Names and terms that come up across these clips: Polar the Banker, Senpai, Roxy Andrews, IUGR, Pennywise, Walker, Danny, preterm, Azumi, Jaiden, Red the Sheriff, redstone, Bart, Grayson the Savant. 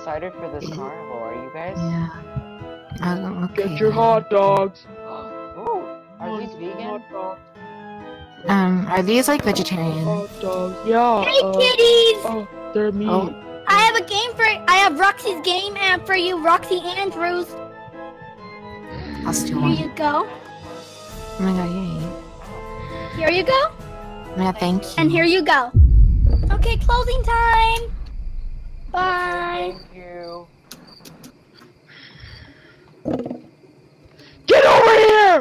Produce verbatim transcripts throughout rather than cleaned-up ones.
excited for this carnival, are you guys? Yeah. I'm okay. Get your hot dogs! Ooh, are these vegan? Um, are these like vegetarian? Hot dogs, yeah. Hey, uh, kitties! Oh, they're meat. Oh. I have a game for I have Roxy's game app for you, Roxy Andrews. I'll steal one. Here you go. Oh my god, yay. Here you go. Yeah, thank you. And here you go. Okay, closing time. Bye. Thank you. Get over here!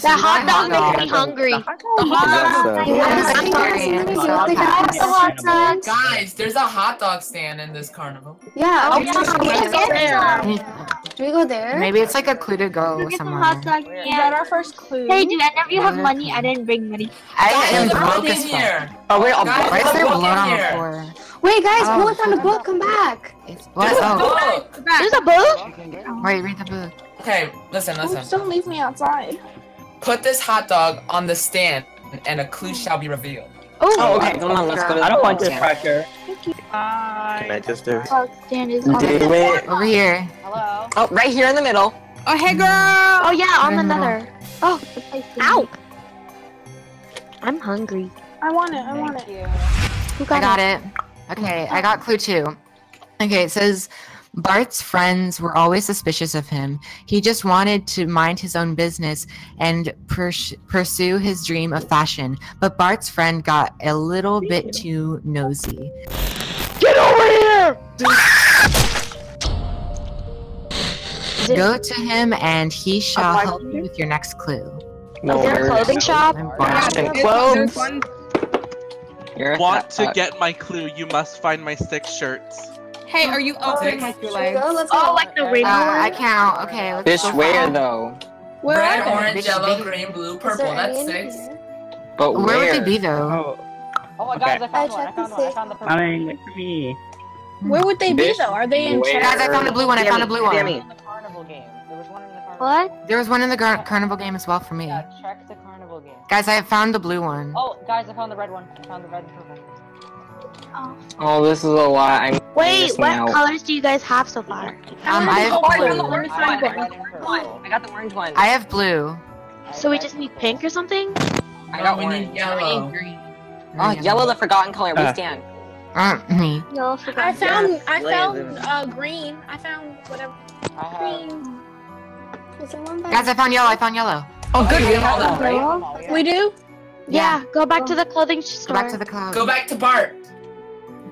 The hot dog makes me hungry. The hot dog. The hot dog. Guys, there's a hot dog stand in this carnival. Yeah. Oh, yeah. Do we go there? Maybe it's like a clue to go somewhere. Hot dog. Yeah. Is that our first clue? Hey, do any of you have money? I didn't bring money. I am broke as fuck. Oh wait, I'll buy it. Wait, guys, oh, Poe's on the book. Come back. It's what? There's a book. Oh. There's a book. Wait, read the book. Okay, listen, listen. Oops, don't leave me outside. Put this hot dog on the stand, and a clue shall be revealed. Ooh. Oh, okay. Come on, let's go. I don't want this pressure. Thank you. Bye. Can I just do it? Oh, stand is on do it. Over here. Hello. Oh, right here in the middle. Oh, hey, girl. Oh, yeah, on the nether. Oh, the place. Ow. I'm hungry. I want it. I want Thank it. You. Who got I got it? it. Okay, I got clue two. Okay, it says, Bart's friends were always suspicious of him. He just wanted to mind his own business and pers pursue his dream of fashion. But Bart's friend got a little bit too nosy. Get over here! Go to him and he shall help you with your next clue. No, is there a clothing shop? Clothes. Want to get my clue, you must find my six shirts. Hey, are you open? Oh, go? Let's go. Oh, like the radio. Uh, I count. Okay, let's This go where, find. though? Where Red, orange, bitch, yellow, bitch. green, blue, purple. That's six. But where? Where would it be, though? Oh, oh my okay. God, I found I one. I found one. I found the purple. I mean, look at me. Where would they this be, though? Are they in chat? Guys, I found the blue one. I found the blue one. There was one in the carnival game. There was one in the carnival What? Game. There was one in the gar carnival game as well for me. Yeah, check the carnival game. Guys, I found the blue one. Oh, guys, I found the red one. I found the red and purple. Oh. oh, this is a lot. I'm Wait, what out. colors do you guys have so far? Um, I have blue. One. I, I got the orange one. I have blue. So we just need pink or something? I got we orange. Need yellow. Green. Oh, yellow, the forgotten color. Uh. We stand. Uh, me. Yellow, forgotten. I found, I found uh, green. I found whatever. Green. Guys, I found yellow. I found yellow. Oh, good. We have that, right? We do? Yeah. yeah. Go back oh. to the clothing store. Go back to the cloud. Go back to Bart.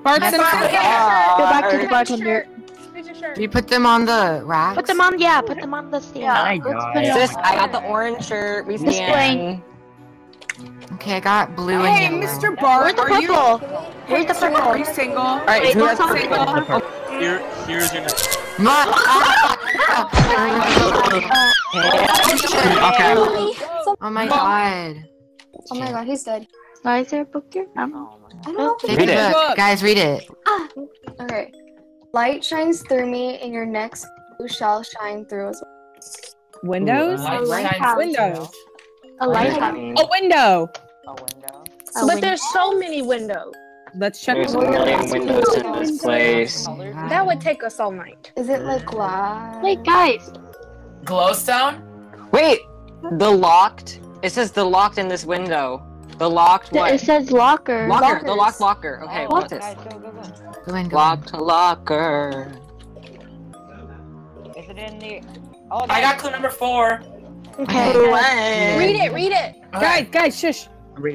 Bart's in Bart. yeah. Go back to the bartender. You put them on the rack. Put them on, yeah. Put them on the stand. Yeah, I got Sis, I got the orange shirt. We stand. Okay, I got blue hey, and yellow. Hey, Mister Bart, are you? Where's the purple? Where's the purple? Are you single? All right, wait, who has the purple? Here, here's your. Okay. Oh my god. Oh my god, he's dead. Why is there a book here? I don't know. I don't know if read it. Book. Guys, read it. Ah. Okay. Light shines through me, and your next blue shall shine through as well. Windows? Ooh, a light shines windows. A light. A window. A window? A but window? There's so many windows. Let's check. There's a million windows in this place. That would take us all night. Is it like glass? Wait, guys. Glowstone? Wait, the locked? It says the locked in this window. The locked the, what? It says locker. Locker, Lockers. The locked locker. Okay, oh, what's this? Guys, go, go, go. Go in, go locked in. Locker. Is it in the... Oh, I got clue number four. Okay. Right. Read it, read it. Right. Guys, guys, shush.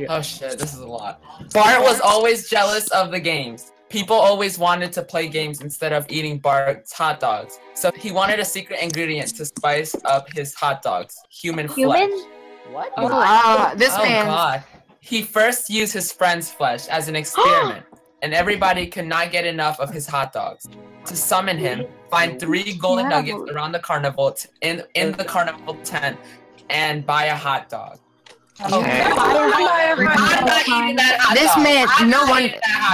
Oh shit, this is a lot. Bart was always jealous of the games. People always wanted to play games instead of eating Bart's hot dogs. So he wanted a secret ingredient to spice up his hot dogs. Human, Human? flesh. What? Oh, uh, this oh, man. God. He first used his friend's flesh as an experiment, and everybody could not get enough of his hot dogs. To summon him, find three golden yeah. nuggets around the carnival t in, in the carnival tent and buy a hot dog. Okay. I'm not eating that hot this dog. man, I'm no one.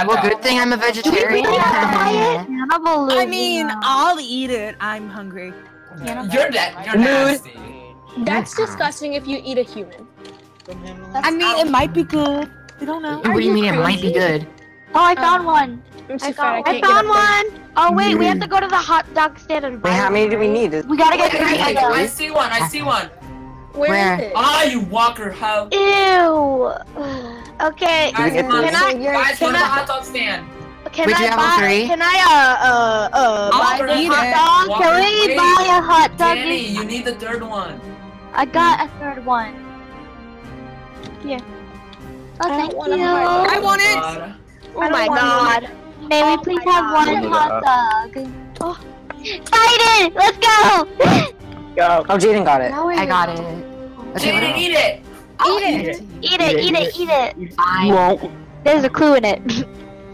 Well, good thing I'm a vegetarian. I mean, I'll eat it. I'm hungry. You're that. You're nasty. That's disgusting if you eat a human. That's I mean, out. it might be good. We don't know. What Are do you mean crazy? It might be good? Oh, I found um, one. I'm so I found, I I found one. There. Oh wait, mm. we have to go to the hot dog stand and buy. Wait, how many do we need? We gotta get three. I, I, I see one. I see one. Where, Where? is it? Ah, oh, you Walker hoe. Ew. Okay. Guys, can I? Guys, go to the hot dog stand. Can Would I you buy? Three? Can I uh uh uh I'll buy a hot dog? Walker, can we wait. buy a hot dog? Danny, you need the third one. I got a third one. Yeah. Oh, thank you. I want it. Oh my god. May we please have one hot dog? Oh. Jaiden, let's go. Go. Oh, Jaiden got it. I got it. Jaiden, eat it. Eat it. Eat it. Eat it. Eat it. I won't. There's a clue in it.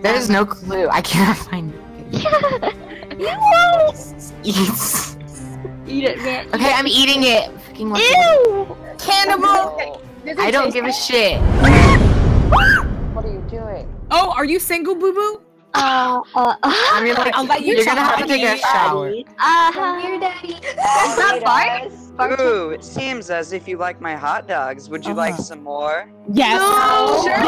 There's no clue. I cannot find it. Yes. Eat it, man. Okay, I'm eating it. Ew. Cannibal. I don't give a shit. What are you doing? Oh, are you single, boo boo? Uh, uh, I mean, like, I'll let you you're gonna have to take a shower. Uh huh. Here, daddy. Is that Bart? Ooh, it seems as if you like my hot dogs. Would you uh -huh. like some more? Yes. No. Sure.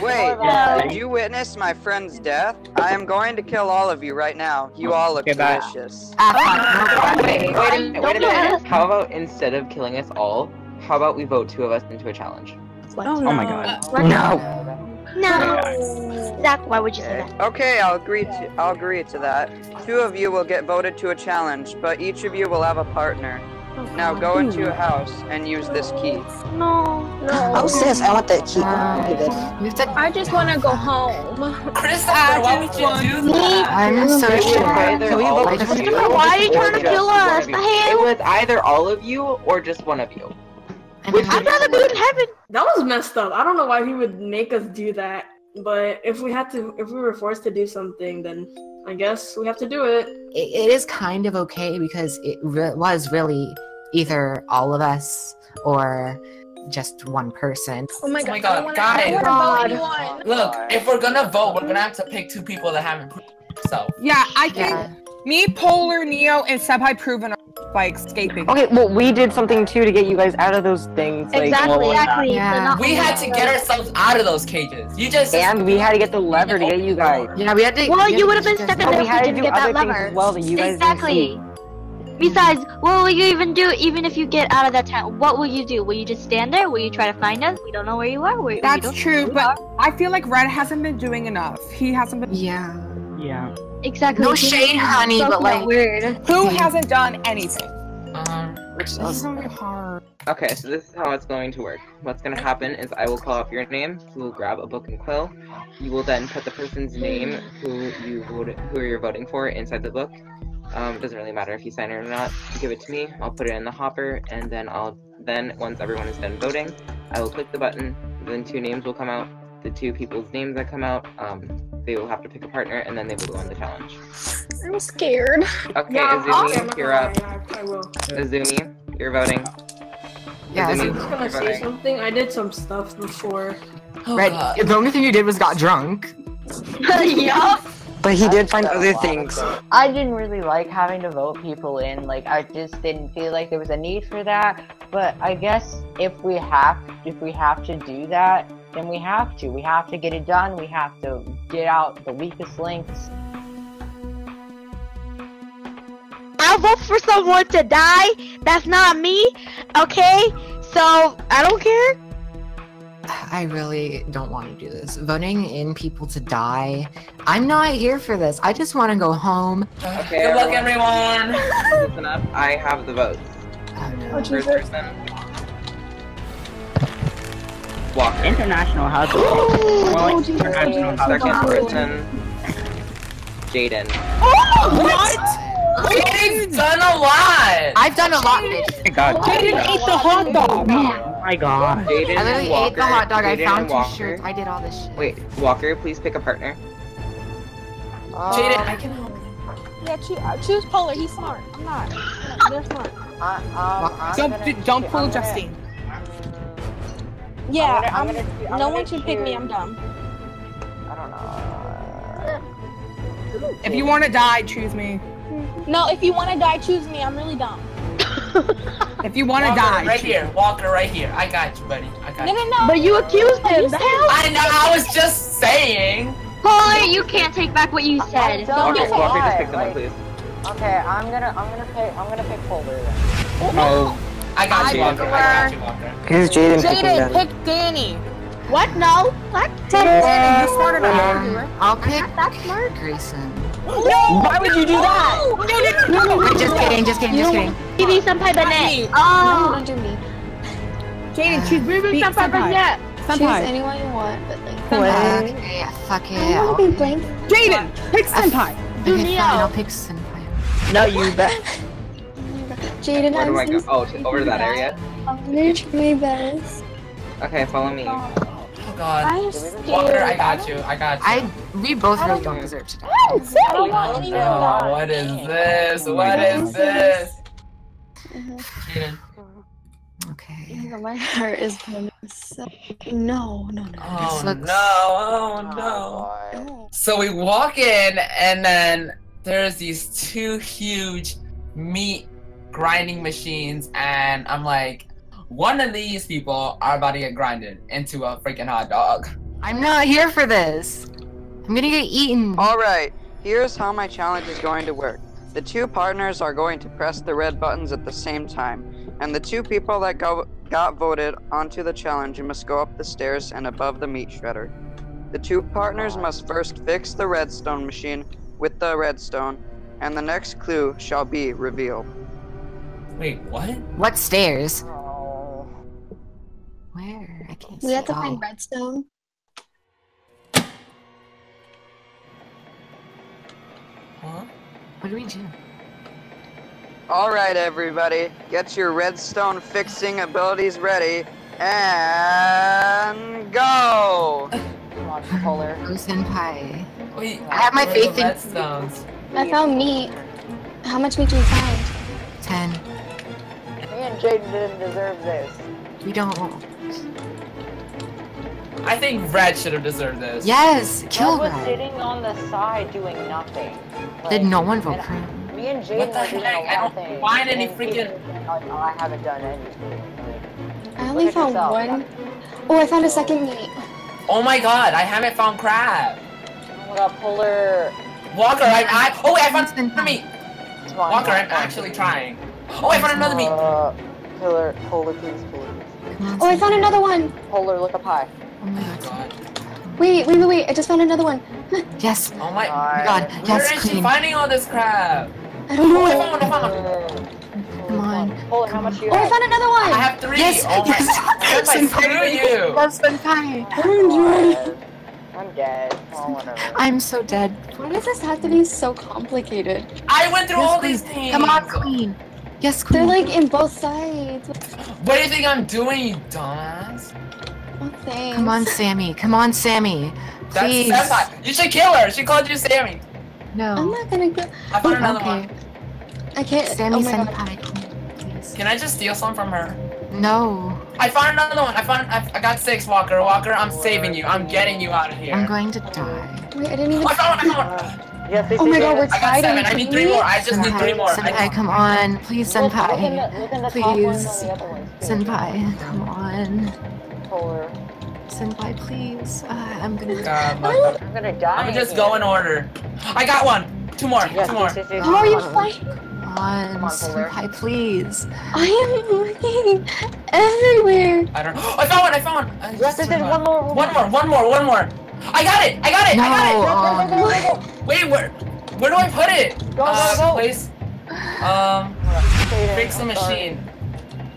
Wait, did you witness my friend's death? I am going to kill all of you right now. You all look okay, delicious. Uh, uh, wait, wait, wait a minute. Wait a minute. How about instead of killing us all, how about we vote two of us into a challenge? What? Oh, no. Oh my god. Uh, no. No. no. Zach, why would you say that? Okay, I'll agree to I'll agree to that. Two of you will get voted to a challenge, but each of you will have a partner. Oh, now go into a house and use this key. No. No. Oh sis, I want that key. Uh, I just wanna go home. Chris, why would you do that? I'm so sure. Why are you trying to kill us? It was either all of you or just one of you. I'd rather be in heaven. That was messed up. I don't know why he would make us do that, but if we had to, if we were forced to do something, then I guess we have to do it. It, it is kind of okay because it re was really either all of us or just one person. Oh my god! Oh my god. Got it. God. Look, if we're gonna vote, we're gonna have to pick two people that haven't proved themselves. Yeah, I think yeah. me, Polar, Neo, and Senpai proven. By escaping. Okay, well, we did something too to get you guys out of those things. Like, exactly, exactly. Yeah. We had to get ourselves out of those cages. You just and we had to get the lever to get you guys. Yeah, we had to. Well, you would have been stuck in those cages to get that lever. Well, that you guys exactly. Besides, what will you even do? Even if you get out of that tent, what will you do? Will you just stand there? Will you try to find us? We don't know where you are. Where, That's true, but I feel like Red hasn't been doing enough. He hasn't been. Yeah. Yeah. Exactly. No shade, honey, so but like, weird. who hasn't done anything? Um, which is really hard. Okay, so this is how it's going to work. What's going to happen is I will call up your name. You will grab a book and quill. You will then put the person's name who you voted, who you're voting for, inside the book. Um, it doesn't really matter if you sign it or not. You give it to me. I'll put it in the hopper, and then I'll then once everyone is done voting, I will click the button. Then two names will come out. The two people's names that come out, um, they will have to pick a partner, and then they will go on the challenge. I'm scared. Okay, yeah, Azumi, awesome. you're up. Yeah, I will. Azumi, you're voting. Yeah, Azumi, I'm just gonna say voting. something. I did some stuff before. Oh, Red, the only thing you did was got drunk. Yup. But he I did find other things. I didn't really like having to vote people in. Like, I just didn't feel like there was a need for that. But I guess if we have, if we have to do that, then we have to. We have to get it done. We have to get out the weakest links. I'll vote for someone to die. That's not me. Okay? So, I don't care. I really don't want to do this. Voting in people to die. I'm not here for this. I just want to go home. Okay, good luck, everyone. Listen up. I have the votes. Oh, no. First person. Walker. International house. Oh, international house. Second wow. person. Jaiden. Oh, what? what? Jaiden's done a lot. I've done a lot, bitch. Oh my God. Jaiden ate the hot dog. Man. Oh my God. Jaiden I literally Walker, ate the hot dog. Jaiden I found two shirts. I did all this shit. Wait, Walker, please pick a partner. Uh, Jaiden, I can help you. Yeah, choose, uh, choose Polar. He's smart. I'm not. They're smart. Uh, um, don't don't pull I'm Justine. Gonna, yeah, I'm gonna, I'm gonna, I'm no gonna one should pick me. I'm dumb. I don't know. If you want to die, choose me. No, if you want to die, choose me. I'm really dumb. If you want to die, right here, Walker, right here. I got you, buddy. I got you. No, no, no. But you accused him. The hell? I know. I was just saying. Polar, you can't take back what you said. Okay, Walker, just pick someone, please. Okay, I'm gonna, I'm gonna pick, I'm gonna pick Polar. No, I got you, Walker. I got you, Walker. Here's Jaiden. Jaiden, pick Danny. What? No. What? Danny, you're smarter than I am. I'll pick. That's smart, Grayson. No! Why would you do that? No, no, no, no, no. Just kidding, just kidding, just kidding. Baby Senpai Banette. Oh! No, don't do me. Jaiden, choose Baby Senpai Banette. Choose anyone you want, but like... Senpai. Okay, fuck it. I don't want to be blank. Jaiden, pick Senpai. Do me out. I'll pick Senpai. No, you bet. Jaiden, I'm... Where do I go? Oh, over to that area? I'm literally embarrassed. Okay, follow me. Oh God. I'm scared. Walker, I got you. I got you. I, we both I really don't, don't deserve to die. I don't I don't want to die. Oh, what is this? Oh what God. is this? Mm-hmm. Okay. Yeah, my heart is going so... No, no, no. Oh, looks... no. Oh, no. Oh, so we walk in, and then there's these two huge meat grinding machines, and I'm like, one of these people are about to get grinded into a freaking hot dog. I'm not here for this. I'm gonna get eaten. Alright, here's how my challenge is going to work. The two partners are going to press the red buttons at the same time, and the two people that go got voted onto the challenge must go up the stairs and above the meat shredder. The two partners must first fix the redstone machine with the redstone, and the next clue shall be revealed. Wait, what? What stairs? Where? I can't see. We have to find redstone. Huh? What do we do? Alright, everybody. Get your redstone fixing abilities ready. And go! Polar. Oh, Senpai. Wait, I have my faith in redstones. I found meat. How much meat do we find? Ten. Me and Jaiden didn't deserve this. We don't. I think Red should have deserved this. Yes, kill Red. Red was sitting on the side doing nothing. Like, did no one vote for him? Me and Jaiden are doing nothing. I don't find any freaking... Like, oh, I haven't done anything. I only found one. Oh, I found a second meat. Oh my God, I haven't found crab. What a Polar... Walker, I... I oh, I found another meat. Walker, I'm actually trying. Oh, I found another meat. Uh, Polar, Polar, please, please. Oh, I found another one. Polar, look up high. Oh my God. Wait, wait, wait, wait, I just found another one. Yes. Oh my God. God. Where yes, is clean. she finding all this crap? I don't know. Oh, I found one, I found one. Come on. Hold on, how much do you have? Oh, I found another one. I have three. Yes. Oh my God. I screw you. That's been fine. I'm dead. Oh, whatever. I'm so dead. Why does this have to be so complicated? I went through yes, all queen. these things. Come on, Queen. Yes, Queen. They're like in both sides. What do you think I'm doing, you dumbass? Thanks. Come on, Sammy. Come on, Sammy. Please. That's, that's not, you should kill her. She called you Sammy. No. I'm not gonna go. I found another okay. one. I can't. Sammy oh Senpai. Can I just steal some from her? No. I found another one. I found. I, I got six, Walker. Walker, I'm saving you. I'm getting you out of here. I'm going to die. Wait, I didn't even. I found one. I found one. Yeah, please, oh please, my god, we're tied on. I need three more. I just Senpai, need three more. Senpai, come on. Please, Senpai. Look in the, look in the please. Way, please. Senpai, come on. Polar. Senpai, please. Uh, I'm gonna god, oh. I'm gonna die. I'm just go in order. I got one! Two more. Yeah, two more. Please, please, how are you fighting? Come on, come on Senpai, please. I am looking everywhere. I don't know. I found one, I found one. I yes, there's one more. One more, one more, one more. I got it! I got it! No, I got it! Um, wait, where where do I put it? Go, uh, go, go. Place, um, fix the machine.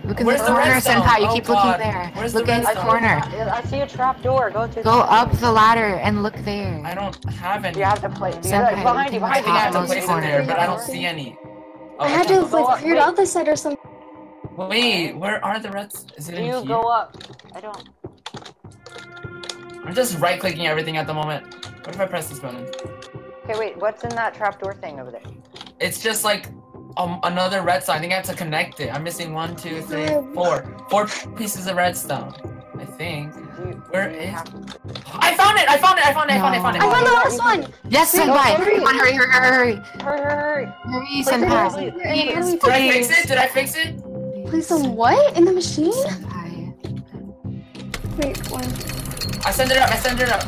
Look in the corner, Senpai. You keep looking there. Look in the corner. I see a trap door. Go to. Go up the ladder and look there. I don't have any. You have to place. Senpai, behind you. I think I have to place it there, but I don't see any. I had to like clear out the side or something. Wait, where are the reds? Is it in here? You go up. I don't. I'm just right-clicking everything at the moment. What if I press this button? Okay, wait, what's in that trapdoor thing over there? It's just like um, another redstone. I think I have to connect it. I'm missing one, two, three, four. Four pieces of redstone, I think. You, Where is... To... I found it! I found it! I found it! I found it! I found it! I found the last one! Yes, Senpai! Come on, hurry, hurry, hurry! Hurry, hurry, hurry! Senpai! Please, please, please. Did I fix it? Did I fix it? Please, some what? In the machine? Senpai. Wait, one... I send it up, I send it up.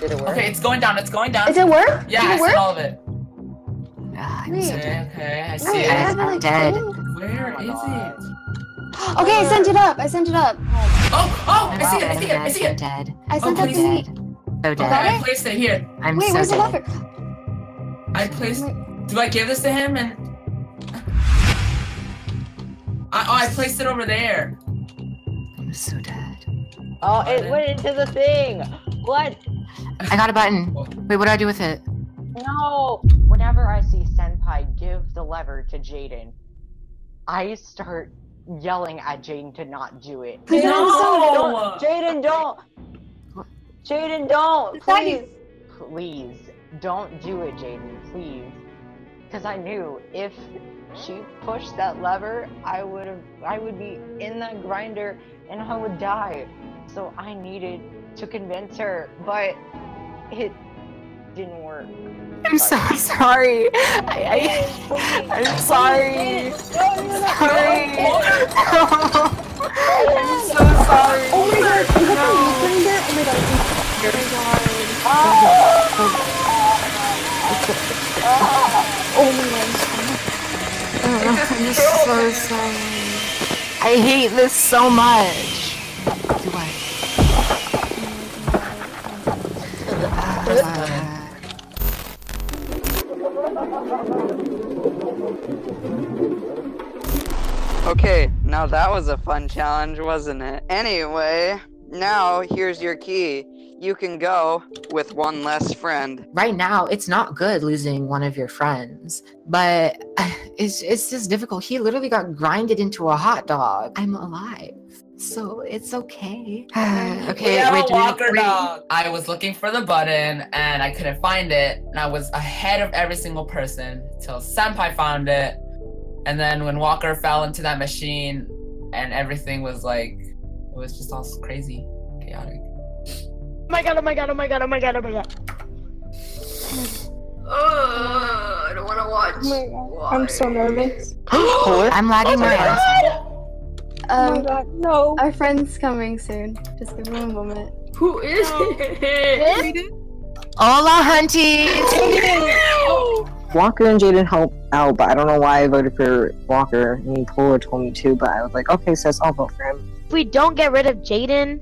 Did it work? Okay, it's going down, it's going down. Does it work? Yeah, Did I sent all of it. Ah, I'm so dead. Okay, I see Wait, it. I'm like dead. Where oh is God. it? Okay, I sent it up, I sent it up. Oh, oh, I see it, I see it, I see it. I'm dead. I sent up the meat. So dead. I placed it here. I'm Wait, so where's dead. the lever? I placed... Do I give this to him and... I, oh, I placed it over there. I'm so dead. Oh, it went into the thing! What? I got a button. Wait, what do I do with it? No! Whenever I see Senpai give the lever to Jaiden, I start yelling at Jaiden to not do it. No! Don't! Jaiden, don't! Jaiden, don't! Please! Please, don't do it, Jaiden, please. Because I knew if she pushed that lever, I would have, I would be in that grinder and I would die. So I needed to convince her, but it didn't work. I'm so sorry. I, I, I'm sorry. Sorry. I'm so sorry. Oh my god. Oh my god. Oh my god. I'm so sorry. I hate this so much. Okay, now that was a fun challenge, wasn't it? Anyway, now here's your key. You can go with one less friend. Right now, it's not good losing one of your friends, but it's, it's just difficult. He literally got grinded into a hot dog. I'm alive. So it's okay. Okay, we wait, Walker dog. I was looking for the button and I couldn't find it, and I was ahead of every single person till Senpai found it, and then when Walker fell into that machine, and everything was like, it was just all crazy, chaotic. Oh my god! Oh my god! Oh my god! Oh my god! Oh my god! Oh, I don't want to watch. Oh my god. I'm so nervous. I'm lagging my ass. Um, oh my god, no. Our friend's coming soon. Just give him a moment. Who is no. it? Hola, hunties! Walker and Jaiden help out, but I don't know why I voted for Walker. I mean, Polar told me to, but I was like, okay, so I'll vote for him. If we don't get rid of Jaiden,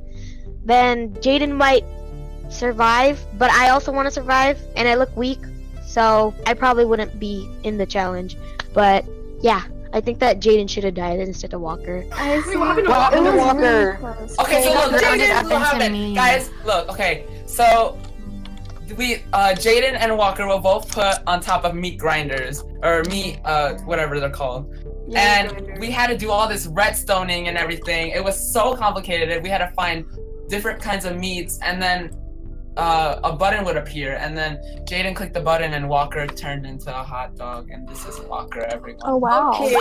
then Jaiden might survive, but I also want to survive, and I look weak, so I probably wouldn't be in the challenge. But, yeah. I think that Jaiden should have died instead of Walker. I see. What happened to Walker? Well, Walker. Really okay, so look, Jaiden, what happened? Guys, look, okay. So, we, uh, Jaiden and Walker were both put on top of meat grinders, or meat, uh, whatever they're called. Yeah, and we had to do all this redstoning and everything. It was so complicated. We had to find different kinds of meats, and then uh, a button would appear, and then Jaiden clicked the button, and Walker turned into a hot dog, and this is Walker, everyone. Oh wow! Okay.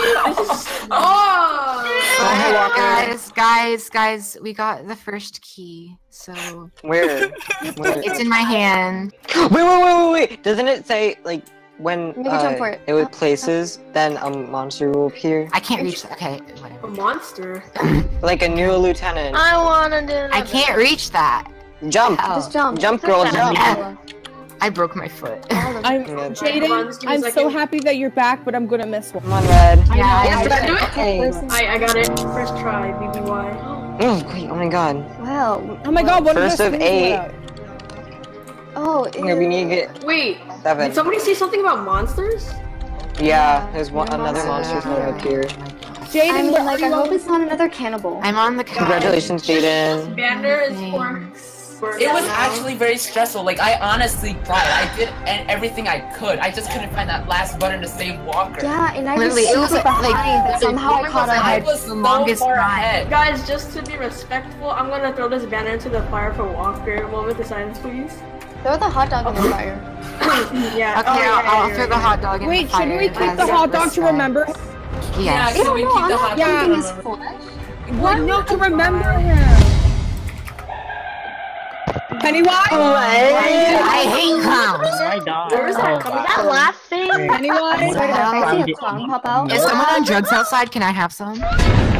Oh, guys, guys, guys, we got the first key. So where? Where? It's in my hand. Wait, wait, wait, wait, wait! Doesn't it say like when uh, it was places, then a monster will appear? I can't reach that. Okay, whatever. A monster? Like a new lieutenant. I wanna do. I can't reach that. Jump! Oh. Just jump! Jump, girl, jump! Yeah. I broke my foot. I'm, Jaiden, I'm so happy that you're back, but I'm gonna miss one. Come on, Red. Yeah, yeah, I, I, do it. Okay. I, I got it. First try, B B Y. Oh, great. Oh my god. Wow. Oh my god, what first is of eight. About? Oh, it we need to get wait, seven. Did somebody say something about monsters? Yeah, there's one, no another monster coming up here. Jaiden, I mean, like, I hope it's not another cannibal. I'm on the cannibal. Congratulations, Jaiden. Bander is for... It was actually very stressful. Like, I honestly cried. I did everything I could. I just couldn't find that last button to save Walker. Yeah, and I was super behind, but somehow I caught up. I was the longest ride. Guys, just to be respectful, I'm gonna throw this banner into the fire for Walker. Moment of silence, please. Throw the hot dog in the fire. Yeah. Okay, oh, yeah, I'll, I'll throw the hot dog in wait, the fire. Wait, should we keep the hot dog respect. To remember? Yes. Yeah, should no, we no, keep I'm the hot dog to remember? What? No, to remember him. Pennywise! Oh, I hate clowns! I died. Where is that coming? That last thing? Pennywise! Wait, I see a clown pop out. Is someone on drugs outside? Can I have some?